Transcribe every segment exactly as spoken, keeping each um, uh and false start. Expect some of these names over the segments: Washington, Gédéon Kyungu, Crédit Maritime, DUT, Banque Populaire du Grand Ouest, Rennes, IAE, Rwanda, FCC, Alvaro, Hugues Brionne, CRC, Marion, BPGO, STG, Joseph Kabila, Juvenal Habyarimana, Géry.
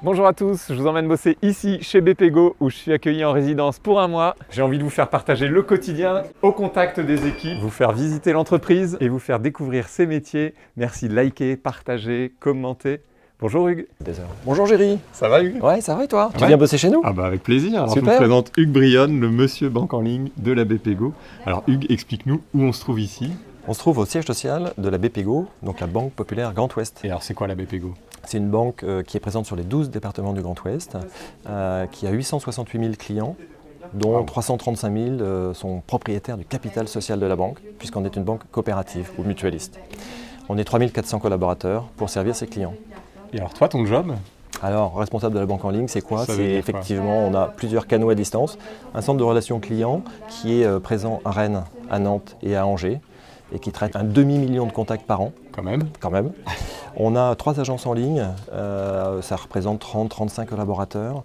Bonjour à tous, je vous emmène bosser ici chez B P G O où je suis accueilli en résidence pour un mois. J'ai envie de vous faire partager le quotidien au contact des équipes, vous faire visiter l'entreprise et vous faire découvrir ses métiers. Merci de liker, partager, commenter. Bonjour Hugues. Désolé. Bonjour Géry. Ça va Hugues? Ouais, ça va et toi? Tu ouais. viens bosser chez nous? Ah bah avec plaisir. Alors, super. Je vous présente Hugues Brionne, le monsieur banque en ligne de la B P G O. Alors Hugues, explique-nous où on se trouve ici. On se trouve au siège social de la B P G O, donc la Banque Populaire Grand Ouest. Et alors c'est quoi la B P G O? C'est une banque euh, qui est présente sur les douze départements du Grand Ouest, euh, qui a huit cent soixante-huit mille clients, dont wow. trois cent trente-cinq mille euh, sont propriétaires du capital social de la banque, puisqu'on est une banque coopérative ou mutualiste. On est trois mille quatre cents collaborateurs pour servir ses clients. Et alors toi, ton job ? Alors, responsable de la banque en ligne, c'est quoi? C'est effectivement, on a plusieurs canaux à distance, un centre de relations clients qui est euh, présent à Rennes, à Nantes et à Angers, et qui traite un demi-million de contacts par an. Quand même. Quand même. On a trois agences en ligne, euh, ça représente trente à trente-cinq collaborateurs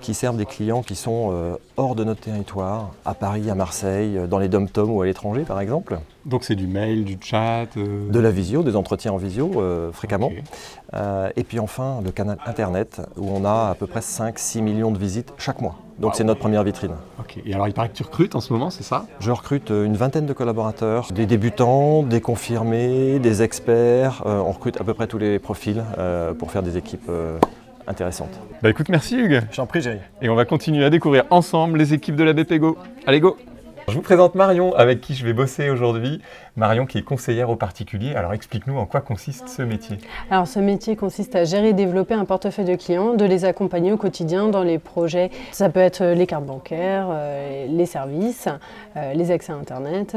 qui servent des clients qui sont euh, hors de notre territoire, à Paris, à Marseille, dans les dom-toms ou à l'étranger par exemple. Donc c'est du mail, du chat euh... de la visio, des entretiens en visio euh, fréquemment. Okay. Euh, et puis enfin le canal internet où on a à peu près cinq à six millions de visites chaque mois. Donc wow. c'est notre première vitrine. Okay. Et alors il paraît que tu recrutes en ce moment, c'est ça? Je recrute une vingtaine de collaborateurs, des débutants, des confirmés, des experts. Euh, on recrute à peu près tous les profils euh, pour faire des équipes euh, intéressantes. Bah écoute, merci Hugues. J'en prie Géry. Et on va continuer à découvrir ensemble les équipes de la B P G O. Allez go! Je vous présente Marion, avec qui je vais bosser aujourd'hui. Marion qui est conseillère aux particuliers. Alors explique-nous en quoi consiste ce métier. Alors ce métier consiste à gérer et développer un portefeuille de clients, de les accompagner au quotidien dans les projets. Ça peut être les cartes bancaires, les services, les accès à Internet,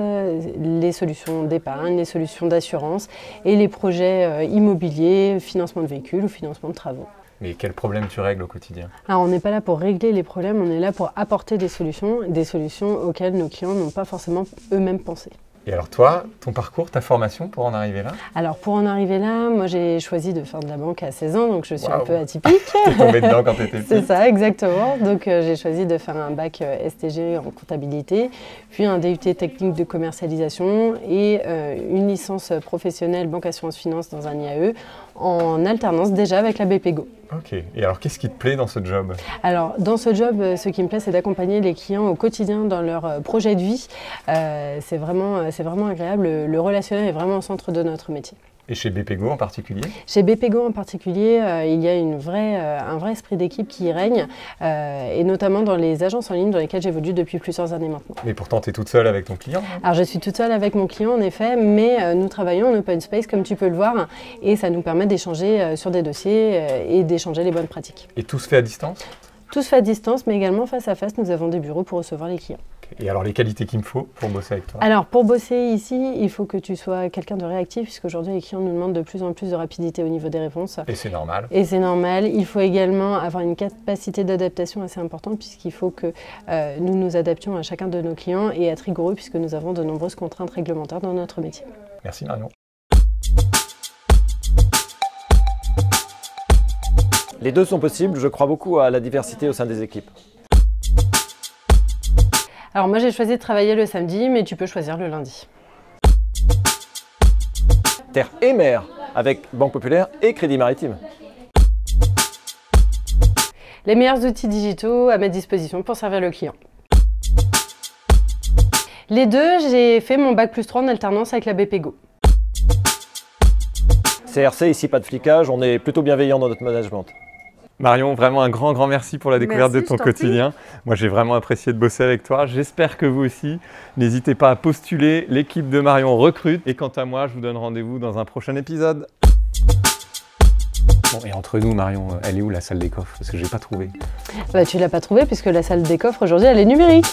les solutions d'épargne, les solutions d'assurance et les projets immobiliers, financement de véhicules ou financement de travaux. Mais quel problème tu règles au quotidien? Alors on n'est pas là pour régler les problèmes, on est là pour apporter des solutions, des solutions auxquelles nos clients n'ont pas forcément eux-mêmes pensé. Et alors toi, ton parcours, ta formation pour en arriver là? Alors pour en arriver là, moi j'ai choisi de faire de la banque à seize ans, donc je suis wow. un peu atypique. T'es tombée dedans quand t'étais petite. C'est ça, exactement. Donc euh, j'ai choisi de faire un bac euh, S T G en comptabilité, puis un D U T technique de commercialisation et euh, une licence professionnelle banque assurance finance dans un I A E en alternance déjà avec la B P G O. Ok. Et alors, qu'est-ce qui te plaît dans ce job? Alors, dans ce job, ce qui me plaît, c'est d'accompagner les clients au quotidien dans leur projet de vie. Euh, c'est vraiment, c'est vraiment agréable. Le relationnel est vraiment au centre de notre métier. Et chez B P G O en particulier? Chez B P G O en particulier, euh, il y a une vraie, euh, un vrai esprit d'équipe qui y règne, euh, et notamment dans les agences en ligne dans lesquelles j'évolue depuis plusieurs années maintenant. Mais pourtant, tu es toute seule avec ton client? Alors, je suis toute seule avec mon client, en effet, mais euh, nous travaillons en open space, comme tu peux le voir, et ça nous permet d'échanger euh, sur des dossiers euh, et d'échanger les bonnes pratiques. Et tout se fait à distance? Tout se fait à distance, mais également face à face, nous avons des bureaux pour recevoir les clients. Et alors, les qualités qu'il me faut pour bosser avec toi? Alors, pour bosser ici, il faut que tu sois quelqu'un de réactif, puisqu'aujourd'hui, les clients nous demandent de plus en plus de rapidité au niveau des réponses. Et c'est normal. Et c'est normal. Il faut également avoir une capacité d'adaptation assez importante, puisqu'il faut que euh, nous nous adaptions à chacun de nos clients et être rigoureux, puisque nous avons de nombreuses contraintes réglementaires dans notre métier. Merci Marion. Les deux sont possibles. Je crois beaucoup à la diversité au sein des équipes. Alors moi j'ai choisi de travailler le samedi, mais tu peux choisir le lundi. Terre et mer, avec Banque Populaire et Crédit Maritime. Les meilleurs outils digitaux à ma disposition pour servir le client. Les deux, j'ai fait mon bac plus trois en alternance avec la B P G O. C R C, ici pas de flicage, on est plutôt bienveillant dans notre management. Marion, vraiment un grand, grand merci pour la découverte merci, de ton quotidien. Prie. Moi, j'ai vraiment apprécié de bosser avec toi. J'espère que vous aussi. N'hésitez pas à postuler. L'équipe de Marion recrute. Et quant à moi, je vous donne rendez-vous dans un prochain épisode. Bon, et entre nous, Marion, elle est où la salle des coffres? Parce que je n'ai pas trouvé. Bah, tu ne l'as pas trouvée puisque la salle des coffres, aujourd'hui, elle est numérique.